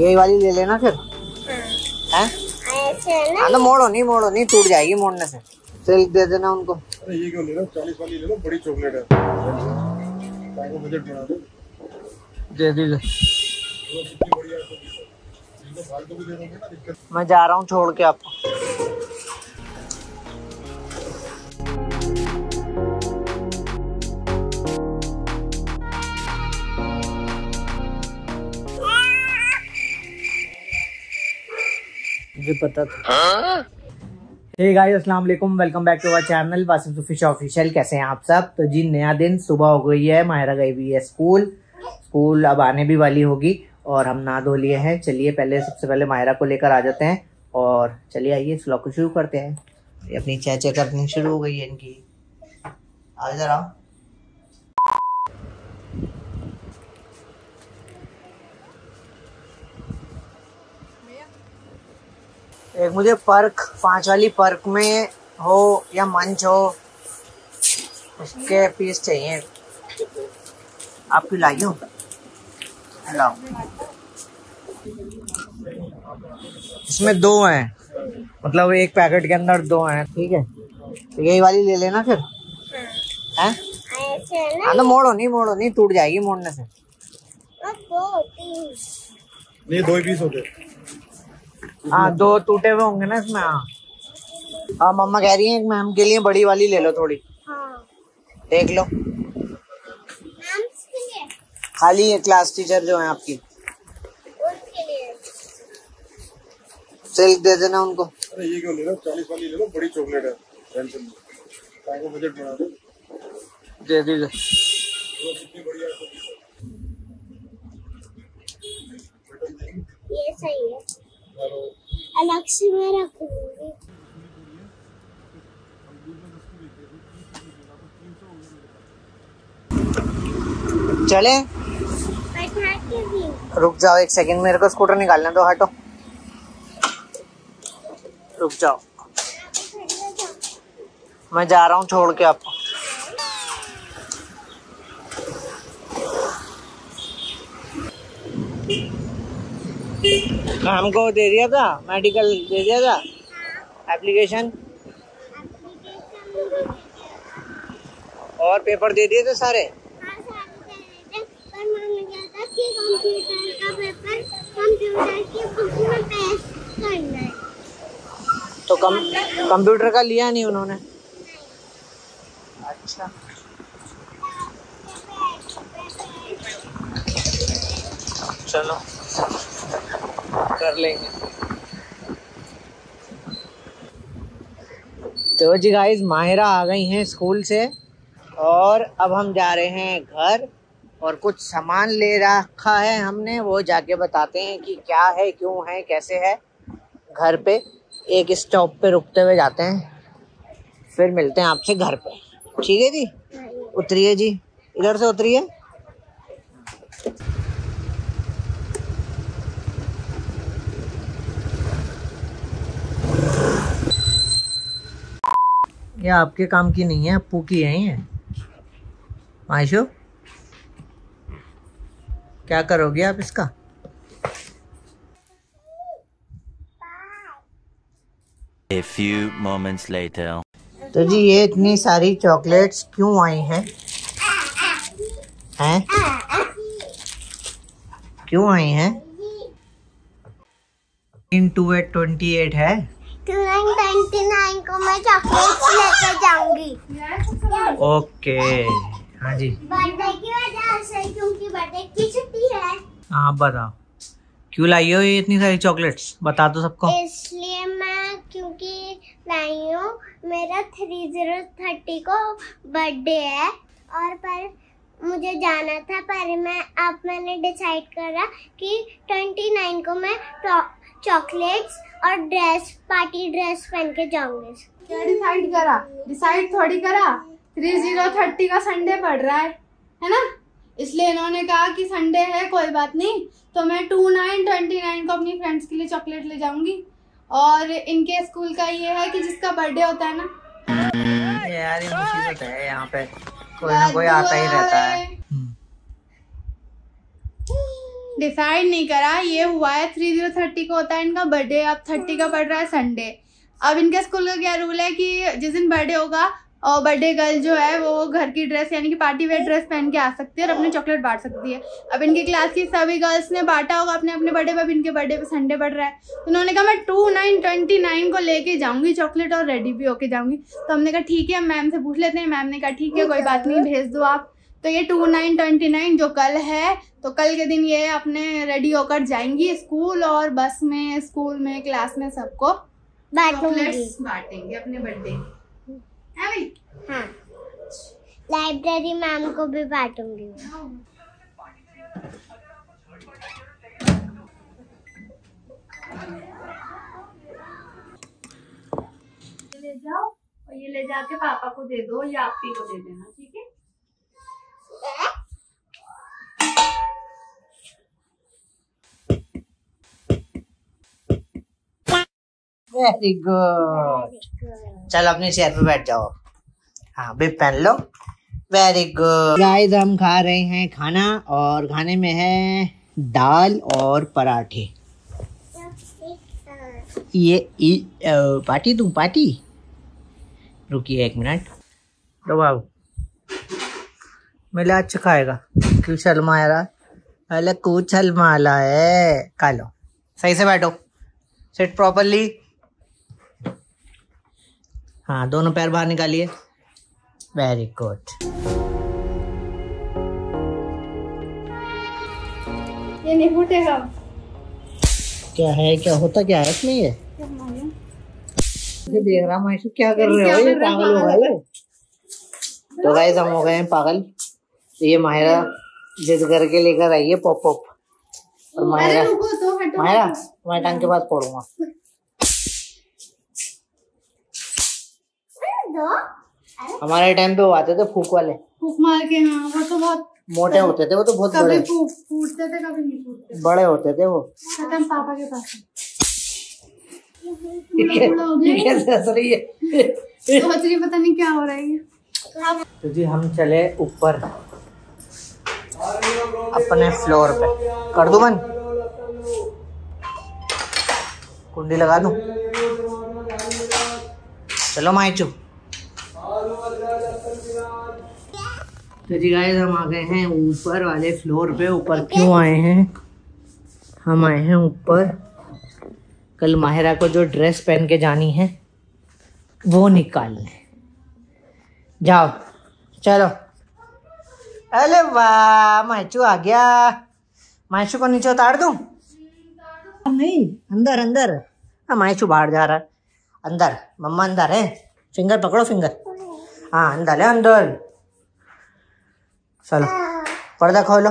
यही वाली ले लेना फिर, है ना? मोड़ो नहीं, टूट जाएगी मोड़ने से। सिल्क दे देना उनको। ये क्यों ले रहे हो? 40 वाली ले लो, बड़ी चॉकलेट है। टाइम बजट बना दो, दे दीजिए। मैं जा रहा हूँ छोड़ के आपको। पता था। हे गाइस, अस्सलाम वालेकुम, welcome back to our channel Wasif Zufisha official. कैसे हैं आप सब? तो जी नया दिन, सुबह हो गई है, माहिरा गई भी है स्कूल, अब आने भी वाली होगी और हम नहा धो लिए हैं। चलिए पहले सबसे माहिरा को लेकर आ जाते हैं और चलिए आइए इस व्लॉग को शुरू करते हैं। अपनी चेचे करनी शुरू हो गई है इनकी। आ जरा एक मुझे पर्क 5 वाली पर्क में हो या मंच हो, उसके पीस चाहिए। आपकी लाइए लाओ। इसमें 2 हैं, मतलब एक पैकेट के अंदर 2 हैं। ठीक है, तो यही वाली ले लेना फिर, है? ना मोड़ो नहीं, टूट जाएगी मोड़ने से। नहीं, 2 पीस होते। हाँ, 2 टूटे हुए होंगे ना इसमें। हाँ, मम्मा कह रही है मैम के लिए बड़ी वाली ले लो थोड़ी। हाँ। देख लो, खाली है क्लास टीचर जो है आपकी। उसके लिए सिल्क दे देना उनको। अरे ये क्यों ले रहे हो? 40 वाली ले लो, बड़ी चॉकलेट है। टेंशन मत, टाइम का बजट बना दो, दे दीजिए। ये सही है, अलग से मैं रखूंगी। चले, रुक जाओ एक सेकंड, मेरे को स्कूटर निकालना। तो हटो, रुक जाओ, मैं जा रहा हूँ छोड़ के आपको। हमको दे दिया था, मेडिकल दे दिया था, एप्लीकेशन और पेपर दे दिए थे सारे। तो कंप्यूटर का लिया नहीं उन्होंने? अच्छा, चलो कर लेंगे। तो जी गाइस, माहिरा आ गई हैं स्कूल से और अब हम जा रहे हैं घर। और कुछ सामान ले रखा है हमने, वो जाके बताते हैं कि क्या है, क्यों है, कैसे है। घर पे एक स्टॉप पे रुकते हुए जाते हैं, फिर मिलते हैं आपसे घर पे। ठीक है जी, उतरिए जी, इधर से उतरिए। ये आपके काम की नहीं है, अप्पू की है ये। आयशो, क्या करोगे आप इसका? A few moments later. तो जी ये इतनी सारी चॉकलेट्स क्यों आई हैं? क्यों आई हैं? 2 28 है। 29 को मैं चॉकलेट्स लेके जाऊंगी। ओके, हाँ जी। बर्थडे की वजह से, क्योंकि बर्थडे की छुट्टी है। आप बताओ क्यों लाई हो ये इतनी सारी चॉकलेट्स, बता दो सबको। इसलिए मैं, क्योंकि लाई हूँ, मेरा 3030 को बर्थडे है और पर मुझे जाना था, पर मैंने डिसाइड करा कि 29 को मैं चॉकलेट्स और ड्रेस, पार्टी ड्रेस पहन के जाऊंगे। डिसाइड थोड़ी करा। 3030 का संडे पड़ रहा है ना, इसलिए इन्होंने कहा कि संडे है, कोई बात नहीं। तो मैं 29 29 को अपनी फ्रेंड्स के लिए चॉकलेट ले जाऊंगी। और इनके स्कूल का ये है कि जिसका बर्थडे होता है ना, यार ये मुसीबत है, यहाँ पे कोई ना कोई आता ही रहता है। डिसाइड नहीं करा, ये हुआ है 30 30 को होता है इनका बर्थडे, अब 30 का पड़ रहा है संडे। अब इनके स्कूल का क्या रूल है कि जिस दिन बर्थडे होगा और बर्थडे गर्ल जो है वो घर की ड्रेस यानी कि पार्टी वेयर ड्रेस पहन के आ सकती है और अपने चॉकलेट बांट सकती है। अब इनकी क्लास की सभी गर्ल्स ने बांटा होगा अपने अपने बर्थडे पर, इनके बर्थडे पर संडे पड़ रहा है तो उन्होंने कहा मैं 2929 को लेके जाऊंगी चॉकलेट और रेडी भी होके जाऊंगी। तो हमने कहा ठीक है, मैम से पूछ लेते हैं। मैम ने कहा ठीक है कोई बात नहीं, भेज दो आप। तो ये 2929 जो कल है, तो कल के दिन ये अपने रेडी होकर जाएंगी स्कूल और बस में, स्कूल में, क्लास में सबको चॉकलेट्स बांटेंगे अपने बर्थडे। हाँ, लाइब्रेरी मैम को भी बांटूंगी। ले जाओ और ये ले जाके पापा को दे दो या आप ही को दे देना, ठीक है? Very good. चलो अपनी चेयर पे बैठ जाओ। हाँ भी पहन लो। वेरी गुड गाइस, हम खा रहे हैं खाना और खाने में है दाल और पराठे। ये पार्टी, तुम पार्टी रुकिए 1 मिनट। तो बाबू मेला अच्छा खाएगा क्यों? शर्मा आ रहा पहले कुछ शर्मा आला है। खा लो, सही से बैठो, सेट प्रॉपरली। हाँ, दोनों पैर बाहर निकालिए। Very good. ये नहीं फूटेगा। क्या है, क्या होता क्या है इसमें? ये देख रहा मैं, क्या कर रहे हो? ये पागल हो गए। तो गाइस हम हो गए हैं पागल। ये माहिरा जिद करके लेकर आई है पॉप पॉप। और माहिरा माहिरा तुम्हारे टांग के बाद पड़ूंगा। हमारे टाइम पे वो आते थे फूक वाले, फूक मार के। हाँ, वो तो बहुत मोटे होते थे, वो तो बहुत बड़े फूटते थे, कभी नहीं फूटते, बड़े होते थे वो। खत्म पापा के पास है, पता नहीं क्या हो रहा है। तो जी हम चले ऊपर अपने फ्लोर पे। कर दूं बंद, कुंडी लगा दूं? चलो माइचू। तो जी गाइस हम आ गए हैं ऊपर वाले फ्लोर पे। ऊपर क्यों आए हैं हम? आए हैं ऊपर कल माहिरा को जो ड्रेस पहन के जानी है वो निकालने। जाओ चलो। अरे वाह, माइचू आ गया। माइचू को नीचे उतार दूं? नहीं, अंदर अंदर। हाँ, माइचू बाहर जा रहा है। अंदर मम्मा अंदर है। फिंगर पकड़ो, फिंगर। हाँ अंदर है, अंदर। चलो पर्दा खोलो।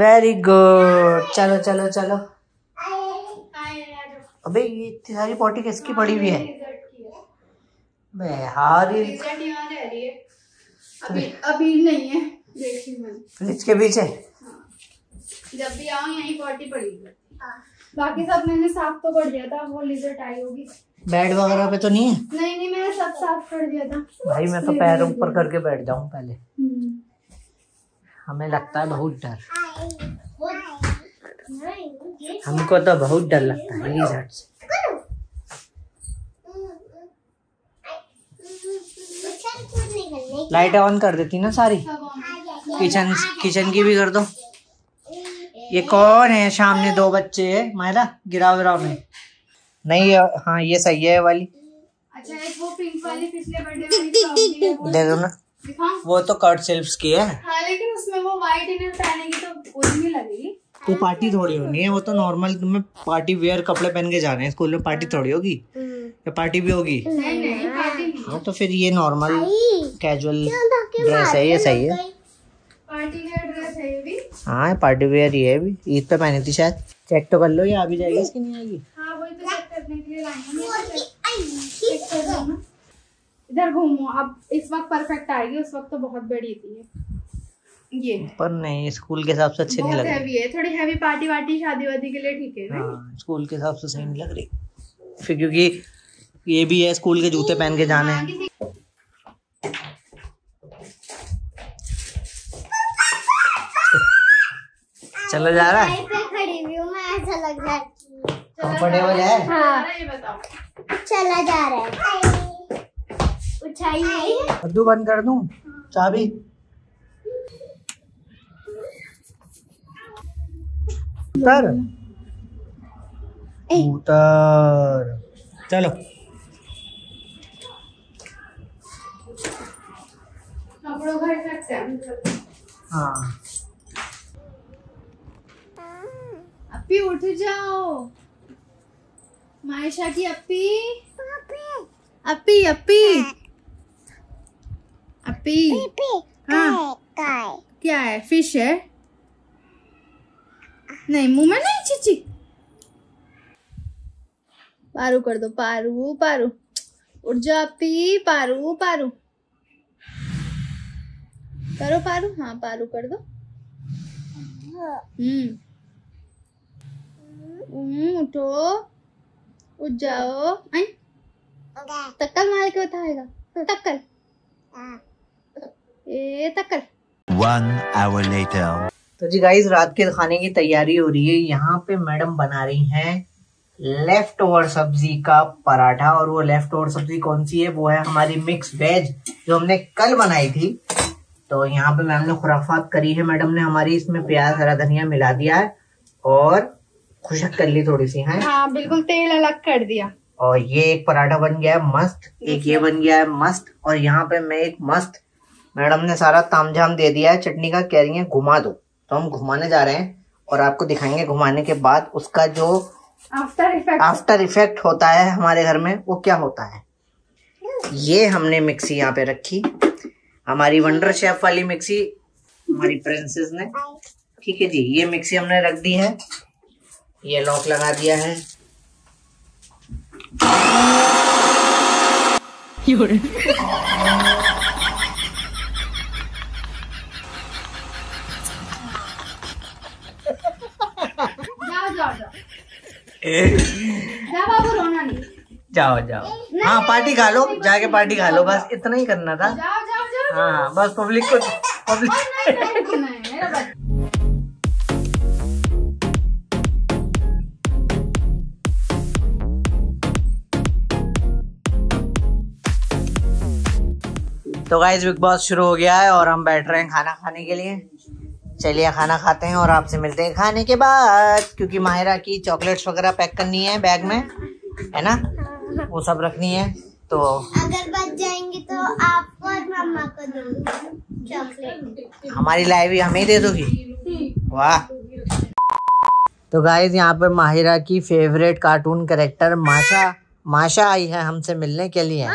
Very good. चलो चलो चलो। अबे ये इतनी सारी पॉटी किसकी पड़ी हुई है? बिहारी अभी नहीं है, फ्रिज के पीछे। जब भी आओ यही पॉटी पड़ी है। बाकी सब मैंने साफ तो कर दिया था, वो लिजर्ट आई होगी। बेड वगैरह पे तो नहीं है? नहीं नहीं, मैंने सब साफ कर दिया था। भाई मैं तो पैर ऊपर करके बैठ जाऊं पहले, हमें लगता है बहुत डर। हमको तो बहुत डर लगता है लिजर्ट से। लाइटें ऑन कर देती ना सारी। किचन किचन की भी कर दो। ये कौन है सामने? दो बच्चे है माहिरा, गिराव गिराव में नहीं। हाँ ये सही है वाली। अच्छा एक वो पिंक वाली पिछले बर्थडे में देखो ना, वो तो कट सिल्प्स की है। हाँ, लेकिन उसमें वो व्हाइट इनर पहनेगी तो उजली लगेगी। तो पार्टी थोड़ी होनी है, वो तो नॉर्मल तुम्हें पार्टी वेयर कपड़े पहन के जाने हैं स्कूल में। पार्टी थोड़ी होगी या पार्टी भी होगी? नहीं नहीं पार्टी। हाँ तो फिर ये नॉर्मल कैजुअल ड्रेस है, ये सही है। पार्टी वेयर ड्रेस है ये भी। हाँ पार्टी वेयर ही है भी, ईद पे पहनी थी शायद। चेक तो कर लो ये आ भी जाएगी इसकी, नहीं आएगी। हाँ वही तो चेक करने के लिए लाएंगे ना। इधर घूमो, अब इस वक्त परफेक्ट आएगी, उस वक्त तो बहुत बड़ी थी ये। पर नहीं स्कूल के हिसाब से अच्छी नहीं लग रही है। थोड़ी हैवी पार्टी वार्टी शादी वादी के लिए ठीक है। हाँ, स्कूल के हिसाब से सही नहीं लग रही फिर, क्योंकि ये भी है स्कूल के जूते पहन के जाने हैं। चला जा रहा है, ऐसा लग रहा है कंफर्टेबल है। हाँ। चला जा रहा है, उठाइए। कद्दू बंद कर दूं चाबी। उतर उतर, चलो कपड़ों घर सकते हैं। हाँ अप्पी उठ जाओ, मायशा की अप्पी अप्पी अप्पी अप्पी। हाँ क्या है? फिश है? नहीं, मुंह में नहीं। चिची पारू कर दो, पारू पारू उठ जा अप्पी, पारू पारू करो पारू। हाँ पारू कर दो। उठो, उठ जाओ। आई टक्कर मार के बताएगा, टक्कर ए टक्कर। 1 hour later। तो जी गाइस रात के खाने की तैयारी हो रही है। यहाँ पे मैडम बना रही हैं लेफ्ट ओवर सब्जी का पराठा, और वो लेफ्ट ओवर सब्जी कौन सी है? वो है हमारी मिक्स वेज जो हमने कल बनाई थी। तो यहाँ पे मैम ने खुराफात करी है, मैडम ने हमारी। इसमें प्याज हरा धनिया मिला दिया है और खुशक कर ली थोड़ी सी है। हाँ बिल्कुल, तेल अलग कर दिया। और ये एक पराठा बन गया है मस्त, एक ये बन गया है मस्त, और यहाँ पे मैं एक मस्त। मैडम ने सारा तामझाम दे दिया है चटनी का, कह रही है घुमा दो, तो हम घुमाने जा रहे हैं और आपको दिखाएंगे घुमाने के बाद उसका जो आफ्टर इफेक्ट होता है हमारे घर में वो क्या होता है। ये हमने मिक्सी यहाँ पे रखी, हमारी वंडर शेफ वाली मिक्सी, हमारी प्रिंसेस ने। ठीक है जी, ये मिक्सी हमने रख दी है, ये लॉक लगा दिया है। बाबू रोना नहीं, जाओ जाओ। हाँ पार्टी खा लो, जाके पार्टी खा लो, बस इतना ही करना था। हाँ बस पब्लिक को पब्लिक। तो गाइस बिग बॉस शुरू हो गया है और हम बैठ रहे हैं खाना खाने के लिए। चलिए खाना खाते हैं और आपसे मिलते हैं खाने के बाद, क्योंकि माहिरा की चॉकलेट्स वगैरह पैक करनी है बैग में, है ना, वो सब रखनी है। तो अगर बच जाएंगे तो आपको और मम्मा को दूंगी चॉकलेट। हमारी लाइफ ही हमें दे दोगी, वाह। तो गाइस यहाँ पर माहिरा की फेवरेट कार्टून कैरेक्टर माशा आई है हमसे मिलने के लिए।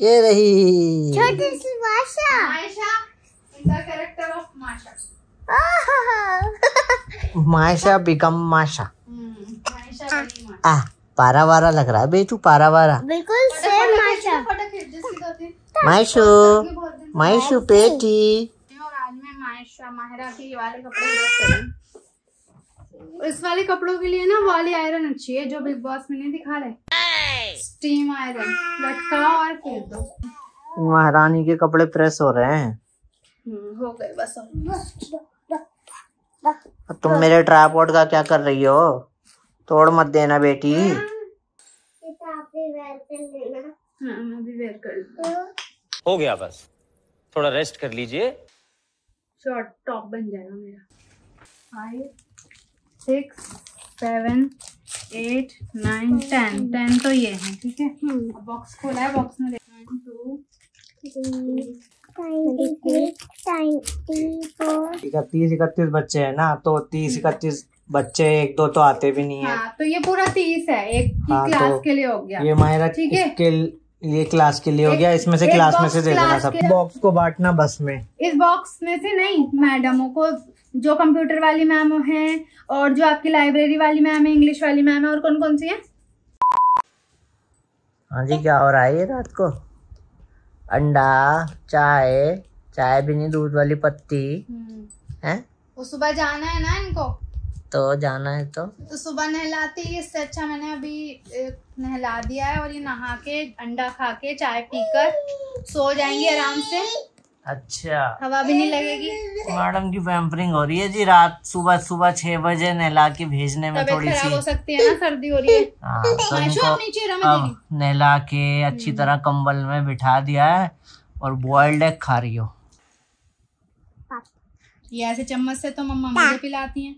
ये रही छोटी सी माशा, इनका कैरेक्टर ऑफ माशा। माशा बिकम माशा, पारा वारा लग रहा है बेटू, पारा वारा बिल्कुल सेम माशा। मायशू मायशू पेटी। और आज मैं माशा माहिरा के वाले कपड़े यूज करूं। इस वाले कपड़ों के लिए ना वाली आयरन अच्छी है जो बिग बॉस में नहीं दिखा रहे, स्टीम आयरन लटकाओ और फेंक दो। महारानी के कपड़े प्रेस हो रहे हैं। हो गए बस। तुम मेरे ट्राइपॉड का क्या कर रही हो? तोड़ मत देना बेटी। हो गया बस, थोड़ा रेस्ट कर लीजिए। शॉर्ट टॉप बन जाएगा मेरा। 5 6 7 8 9 10 10 तो ये है, ठीक है। बॉक्स खोला है, बॉक्स में 30-31 बच्चे है ना, तो 30-31 बच्चे, 1-2 तो आते भी नहीं है। तो ये पूरा 30 है एक क्लास के लिए हो गया। ये मायरा ये क्लास के लिए हो गया। इसमें से क्लास में से दे देना सब, बॉक्स को बांटना बस में। इस बॉक्स में से नहीं, मैडमों को, जो कंप्यूटर वाली मैम है और जो आपकी लाइब्रेरी वाली मैम है, इंग्लिश वाली मैम है, और कौन कौन सी है। हाँ जी क्या हो रहा है? रात को अंडा, चाय भी नहीं, दूध वाली पत्ती है। वो सुबह जाना है ना इनको, तो जाना है तो सुबह नहलाती है, इससे अच्छा मैंने अभी नहला दिया है। और ये नहा के अंडा खा के चाय पीकर सो जाएंगे आराम से। अच्छा, हवा भी नहीं लगेगी। मैडम की पैम्परिंग हो रही है जी, रात सुबह सुबह 6 बजे नहला के भेजने में थोड़ी सी हो सकती है ना, सर्दी हो रही है। तो इनको नहला के अच्छी तरह कंबल में बिठा दिया है और बॉइल्ड एग खा रही हो। ये ऐसे चम्मच से तो मम्मा मुझे पिलाती हैं,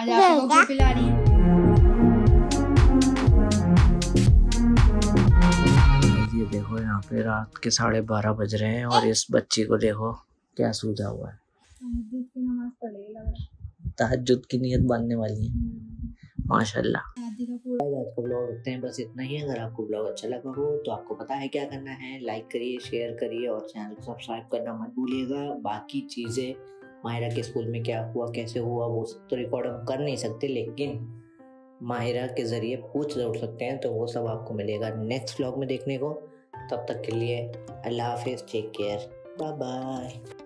आज आपको भी पिला रही है। ये देखो यहाँ पे रात के 12:30 बज रहे हैं और इस बच्ची को देखो क्या सूझा हुआ है। तहज्जुद की नियत बांधने वाली है माशाल्लाह। आज का ब्लॉग रुकते हैं, बस इतना ही। अगर आपको ब्लॉग अच्छा लगा हो तो आपको पता है क्या करना है, लाइक करिए, शेयर करिए और चैनल को सब्सक्राइब करना मत भूलिएगा। बाकी चीज़ें माहिरा के स्कूल में क्या हुआ कैसे हुआ वो सब तो रिकॉर्ड हम कर नहीं सकते, लेकिन माहिरा के ज़रिए पूछ जरूर सकते हैं, तो वो सब आपको मिलेगा नेक्स्ट व्लॉग में देखने को। तब तक के लिए अल्लाह हाफिज़, टेक केयर, बाय बाय।